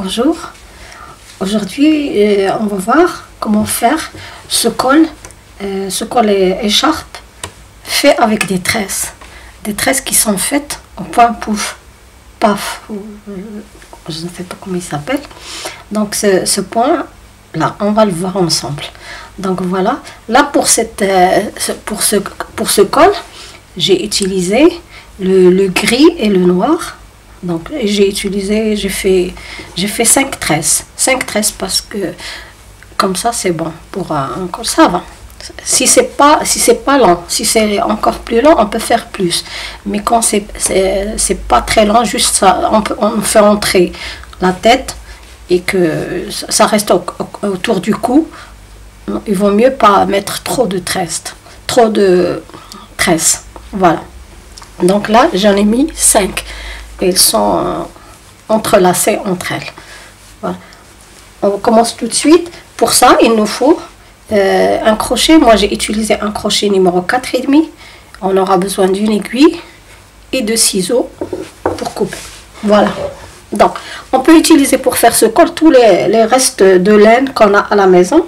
Bonjour, aujourd'hui on va voir comment faire ce col écharpe fait avec des tresses qui sont faites en point pouf, paf, je ne sais pas comment il s'appelle. Donc ce point là, on va le voir ensemble. Donc voilà, là pour ce col, j'ai utilisé le gris et le noir. Donc j'ai fait 5 tresses parce que comme ça c'est bon pour un col, ça va. Si c'est pas long, si c'est encore plus long, on peut faire plus, mais quand c'est pas très long, juste ça, on fait entrer la tête et que ça reste autour du cou. Il vaut mieux pas mettre trop de tresses. Voilà, donc là j'en ai mis 5. Elles sont entrelacées entre elles. Voilà. On commence tout de suite. Pour ça, il nous faut un crochet. Moi, j'ai utilisé un crochet numéro 4,5. On aura besoin d'une aiguille et de ciseaux pour couper. Voilà. Donc, on peut utiliser pour faire ce col tous les restes de laine qu'on a à la maison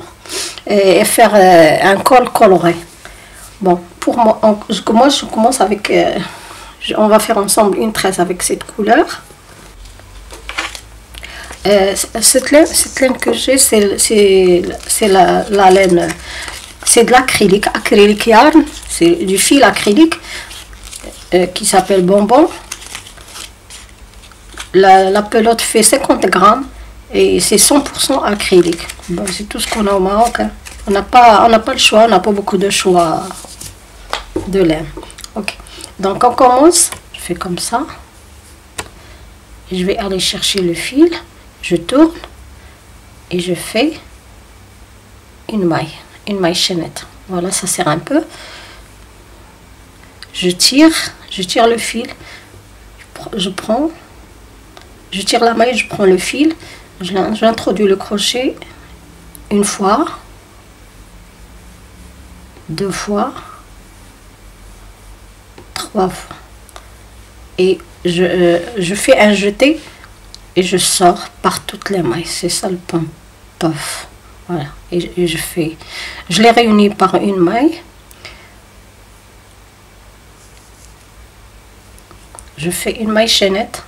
et faire un col coloré. Bon, pour moi, je commence avec... on va faire ensemble une tresse avec cette couleur. Cette laine que j'ai, c'est la laine, c'est de l'acrylique, acrylic yarn, c'est du fil acrylique qui s'appelle bonbon. La pelote fait 50 grammes et c'est 100% acrylique. Bon, c'est tout ce qu'on a au Maroc, hein. On n'a pas le choix, on n'a pas beaucoup de choix de laine. Ok. Donc on commence, je fais comme ça, je vais aller chercher le fil, je tourne et je fais une maille chaînette. Voilà, ça serre un peu, je tire le fil, je tire la maille, je prends le fil, j'introduis le crochet une fois, deux fois, et je fais un jeté et je sors par toutes les mailles, c'est ça le point. Pof. Voilà, et je les réunis par une maille, je fais une maille chaînette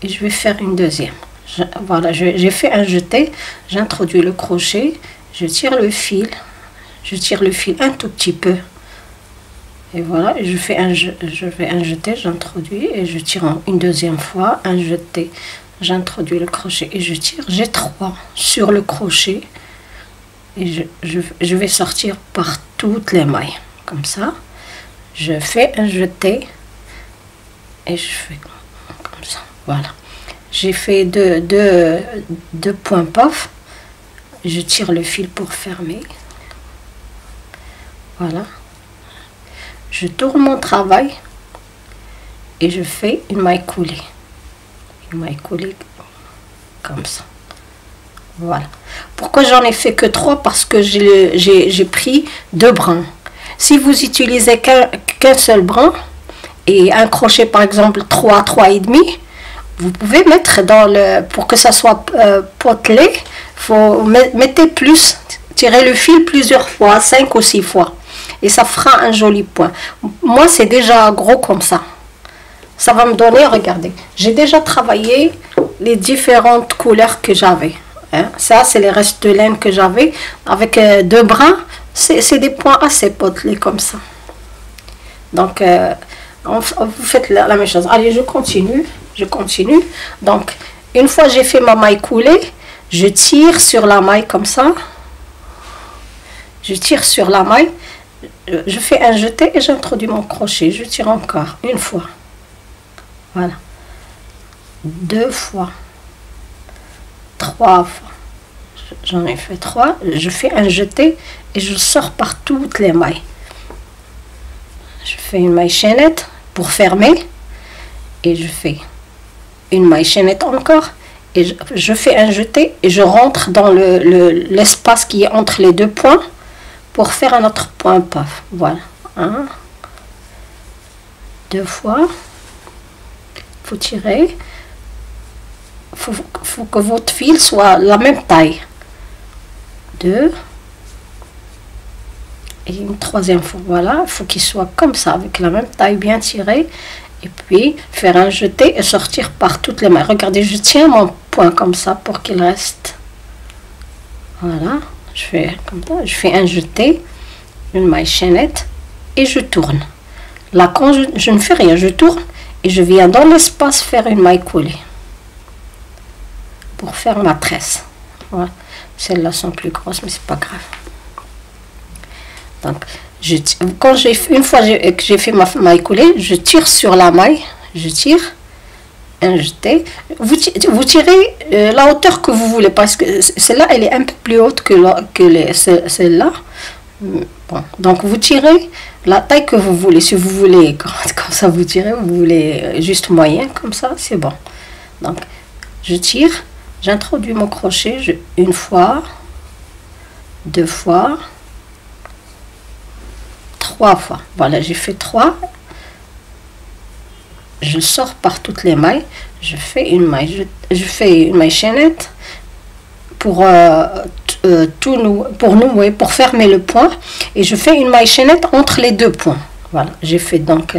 et je vais faire une deuxième. Voilà, j'ai fait un jeté, j'introduis le crochet, je tire le fil un tout petit peu. Et voilà, je fais un jeté, j'introduis et je tire une deuxième fois, un jeté, j'introduis le crochet et je tire, j'ai 3 sur le crochet et je vais sortir par toutes les mailles, comme ça, je fais un jeté et je fais comme ça, voilà, j'ai fait deux points pof, je tire le fil pour fermer, voilà. Je tourne mon travail et je fais une maille coulée comme ça. Voilà. Pourquoi j'en ai fait que 3? Parce que j'ai pris 2 brins. Si vous utilisez qu'un seul brin et un crochet par exemple 3,5, vous pouvez mettre dans le... Pour que ça soit potelé, faut mettez plus, tirez le fil plusieurs fois, 5 ou 6 fois. Et ça fera un joli point. Moi, c'est déjà gros comme ça. Ça va me donner, regardez. J'ai déjà travaillé les différentes couleurs que j'avais. Hein? Ça, c'est les restes de laine que j'avais. Avec 2 brins, c'est des points assez potelés comme ça. Donc, vous faites la même chose. Allez, je continue. Donc, une fois j'ai fait ma maille coulée, je tire sur la maille comme ça. Je tire sur la maille. Je fais un jeté et j'introduis mon crochet, je tire encore une fois, voilà, 2 fois, 3 fois, j'en ai fait 3, je fais un jeté et je sors par toutes les mailles, je fais une maille chaînette pour fermer et je fais une maille chaînette encore et je fais un jeté et je rentre dans l'espace qui est entre les 2 points pour faire un autre point paf. Voilà, 1, 2 fois, faut tirer, faut que votre fil soit la même taille. 2 et une troisième fois, voilà, il faut qu'il soit comme ça, avec la même taille, bien tirée, et puis faire un jeté et sortir par toutes les mains. Regardez, je tiens mon point comme ça pour qu'il reste, voilà, je fais comme ça, je fais un jeté, une maille chaînette, et je tourne. Là, quand je ne fais rien, je tourne, et je viens dans l'espace faire une maille coulée, pour faire ma tresse, voilà. Celles-là sont plus grosses, mais c'est pas grave. Donc, quand une fois que j'ai fait ma maille coulée, je tire sur la maille, je tire, un jeté. Vous tirez la hauteur que vous voulez, parce que celle-là, elle est un peu plus haute que celle-là. Bon, donc vous tirez la taille que vous voulez. Si vous voulez grande, comme ça vous tirez, vous voulez juste moyen, comme ça, c'est bon. Donc, je tire. J'introduis mon crochet, une fois, deux fois, trois fois. Voilà, j'ai fait trois. Je sors par toutes les mailles. Je fais une maille, je fais une maille chaînette pour fermer le point. Et je fais une maille chaînette entre les deux points. Voilà, j'ai fait donc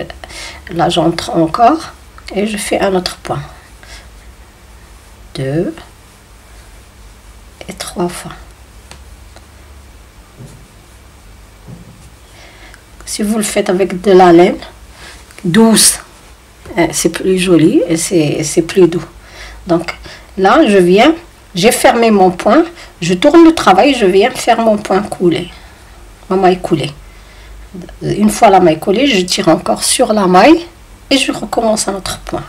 là, j'entre encore et je fais un autre point. 2 et 3 fois. Si vous le faites avec de la laine douce, c'est plus joli et c'est plus doux. Donc là, je viens, j'ai fermé mon point, je tourne le travail, je viens faire mon point coulé, ma maille coulée. Une fois la maille coulée, je tire encore sur la maille et je recommence un autre point.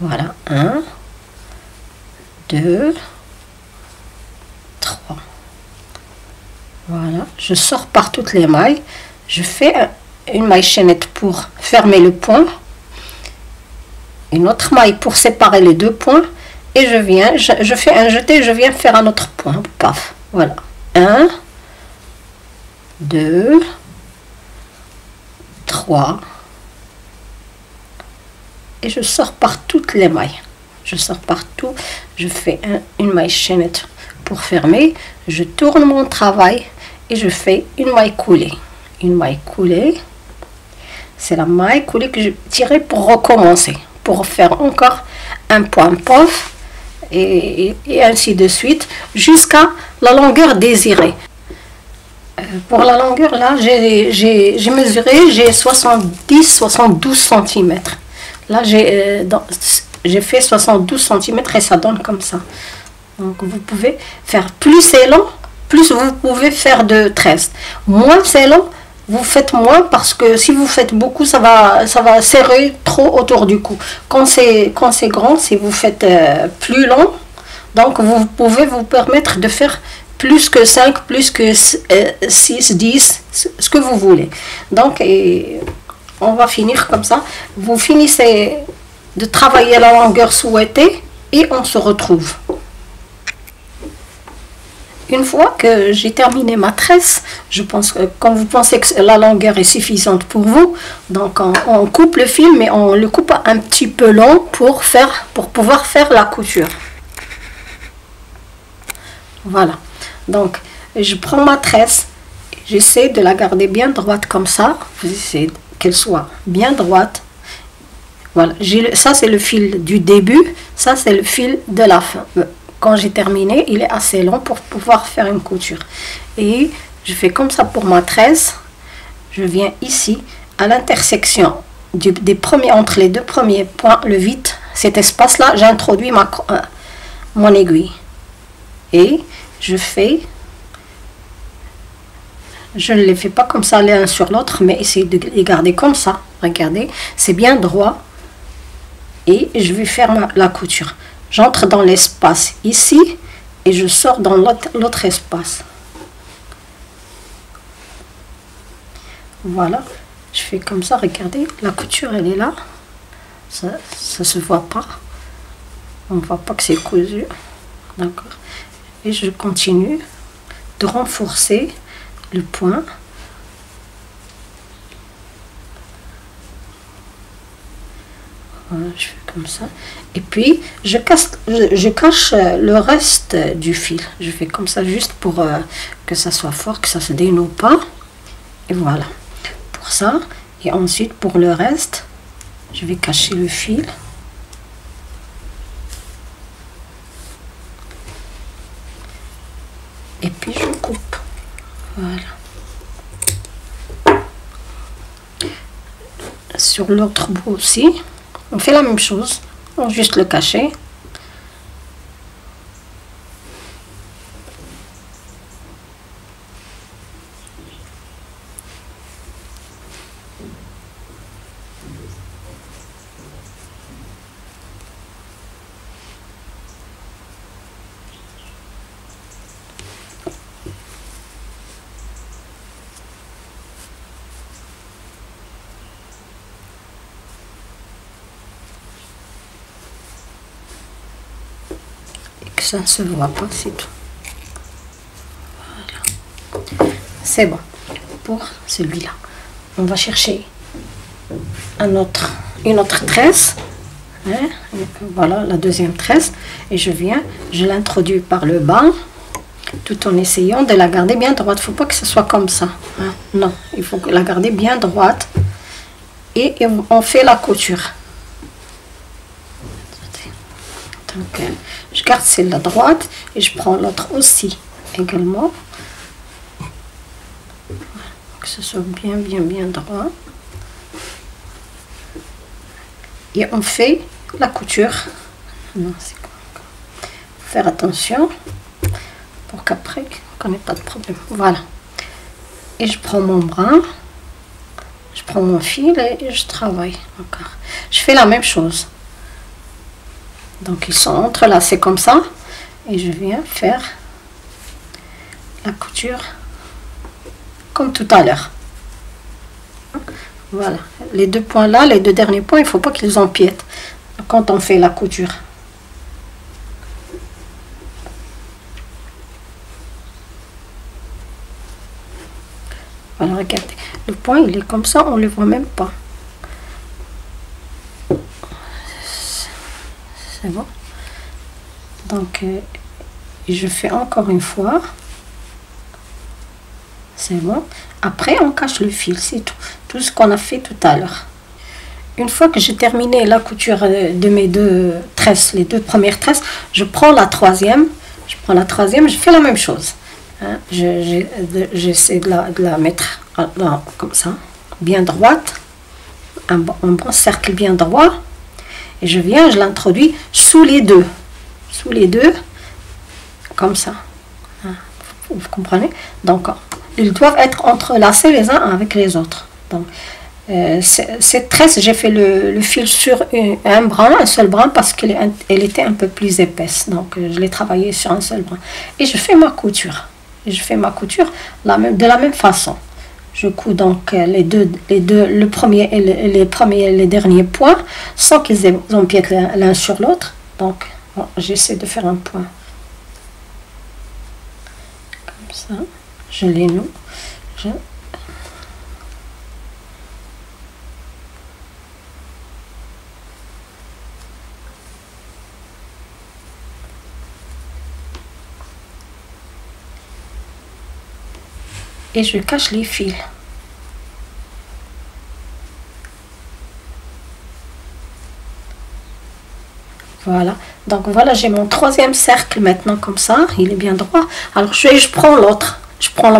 Voilà, 1, 2, 3. Voilà, je sors par toutes les mailles, je fais une maille chaînette pour fermer le point, une autre maille pour séparer les deux points, et je viens, je fais un jeté, je viens faire un autre point, paf, voilà, 1, 2, 3, et je sors par toutes les mailles. Je sors partout, je fais une maille chaînette pour fermer, je tourne mon travail et je fais une maille coulée. Une maille coulée, c'est la maille coulée que je tirais pour recommencer, pour faire encore un point pof et ainsi de suite jusqu'à la longueur désirée. Pour la longueur, là, j'ai mesuré, j'ai 70-72 cm. Là, j'ai fait 72 cm et ça donne comme ça. Donc vous pouvez faire, plus c'est long, plus vous pouvez faire de tresses. Moins c'est long, vous faites moins, parce que si vous faites beaucoup, ça va serrer trop autour du cou. Quand c'est grand, si vous faites plus long, donc vous pouvez vous permettre de faire plus que 5, plus que 6, 10, ce que vous voulez. Donc et on va finir comme ça. Vous finissez de travailler la longueur souhaitée et on se retrouve. Une fois que j'ai terminé ma tresse, je pense que quand vous pensez que la longueur est suffisante pour vous, donc on coupe le fil, mais on le coupe un petit peu long pour pouvoir faire la couture. Voilà, donc je prends ma tresse, j'essaie de la garder bien droite comme ça, vous essayez qu'elle soit bien droite. Voilà, ça c'est le fil du début, ça c'est le fil de la fin. Quand j'ai terminé, il est assez long pour pouvoir faire une couture. Et je fais comme ça pour ma tresse. Je viens ici, à l'intersection entre les deux premiers points, le vide, cet espace-là, j'introduis mon aiguille. Et je fais... Je ne les fais pas comme ça l'un sur l'autre, mais essayez de les garder comme ça. Regardez, c'est bien droit. Et je vais faire la couture. J'entre dans l'espace ici et je sors dans l'autre espace. Voilà, je fais comme ça, regardez, la couture elle est là. Ça se voit pas. On ne voit pas que c'est cousu. D'accord. Et je continue de renforcer le point. Voilà, je fais comme ça. Et puis, je cache le reste du fil. Je fais comme ça juste pour que ça soit fort, que ça se dénoue pas. Et voilà. Pour ça. Et ensuite, pour le reste, je vais cacher le fil. Et puis, je coupe. Voilà. Sur l'autre bout aussi. On fait la même chose, on va juste le cacher. Ça ne se voit pas, c'est tout. Voilà. C'est bon. Pour celui-là, on va chercher une autre tresse. Hein? Voilà la deuxième tresse. Et je l'introduis par le bas, tout en essayant de la garder bien droite. Il ne faut pas que ce soit comme ça. Hein? Non, il faut la garder bien droite. Et on fait la couture. Donc, je garde celle-là droite et je prends l'autre aussi également. Que ce soit bien droit. Et on fait la couture. Non, c'est quoi? Faut faire attention pour qu'après qu'on n'ait pas de problème. Voilà. Et je prends mon bras, je prends mon fil et je travaille encore. Je fais la même chose. Donc ils sont entrelacés comme ça et je viens faire la couture comme tout à l'heure. Voilà, les deux points là, les deux derniers points, il ne faut pas qu'ils empiètent quand on fait la couture. Voilà, regardez, le point il est comme ça, on ne le voit même pas. C'est bon. Donc, je fais encore une fois. C'est bon. Après, on cache le fil. C'est tout. Tout ce qu'on a fait tout à l'heure. Une fois que j'ai terminé la couture de mes deux tresses, les deux premières tresses, je prends la troisième. Je prends la troisième. Je fais la même chose. Hein? J'essaie de la mettre comme ça, bien droite. Un bon cercle bien droit. Et je viens, je l'introduis sous les deux. Sous les deux, comme ça. Vous comprenez? Donc, ils doivent être entrelacés les uns avec les autres. Donc, cette tresse, j'ai fait le fil sur un seul brin, parce qu'elle était un peu plus épaisse. Donc, je l'ai travaillé sur un seul brin. Et je fais ma couture. Et je fais ma couture de la même façon. Je couds donc les derniers points sans qu'ils empiètent l'un sur l'autre. Donc, bon, j'essaie de faire un point. Comme ça, je les noue. Et je cache les fils. Voilà. Donc voilà, j'ai mon troisième cercle maintenant comme ça. Il est bien droit. Alors je prends l'autre. Je prends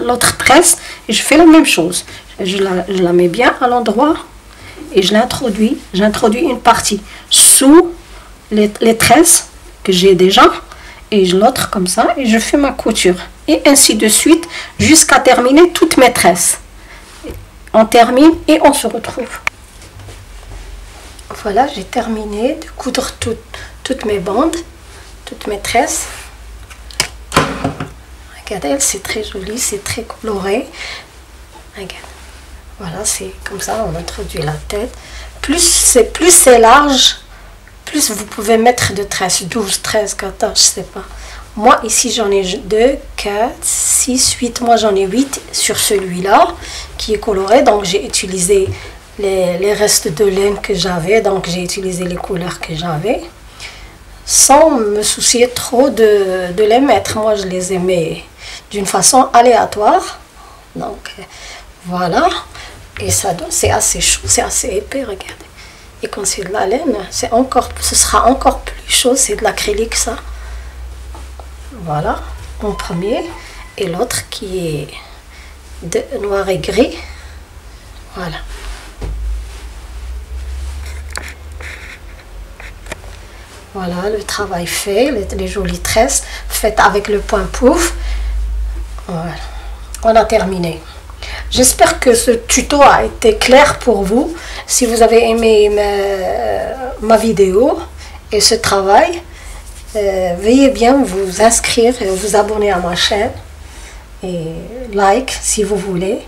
l'autre tresse et je fais la même chose. Je la mets bien à l'endroit et je l'introduis. J'introduis une partie sous les tresses que j'ai déjà. Et l'autre comme ça, et je fais ma couture, et ainsi de suite jusqu'à terminer toutes mes tresses. On termine et on se retrouve. Voilà, j'ai terminé de coudre toutes mes bandes, toutes mes tresses. Regardez, c'est très joli, c'est très coloré. Regardez. Voilà, c'est comme ça, on introduit la tête. Plus c'est large, plus vous pouvez mettre de tresses, 12, 13, 14, je sais pas. Moi ici j'en ai 2, 4, 6, 8, moi j'en ai 8 sur celui-là qui est coloré. Donc j'ai utilisé les restes de laine que j'avais, donc j'ai utilisé les couleurs que j'avais sans me soucier trop de les mettre. Moi je les ai mis d'une façon aléatoire, donc voilà, et ça donne, c'est assez chaud, c'est assez épais, regardez. Et quand c'est de la laine, c'est encore, ce sera encore plus chaud, c'est de l'acrylique ça. Voilà, mon premier, et l'autre qui est de noir et gris, voilà. Voilà, le travail fait, les jolies tresses faites avec le point pouf. Voilà, on a terminé. J'espère que ce tuto a été clair pour vous. Si vous avez aimé ma vidéo et ce travail, veuillez bien vous inscrire et vous abonner à ma chaîne. Et like si vous voulez.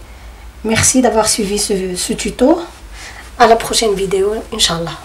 Merci d'avoir suivi ce tuto. À la prochaine vidéo, Inch'Allah.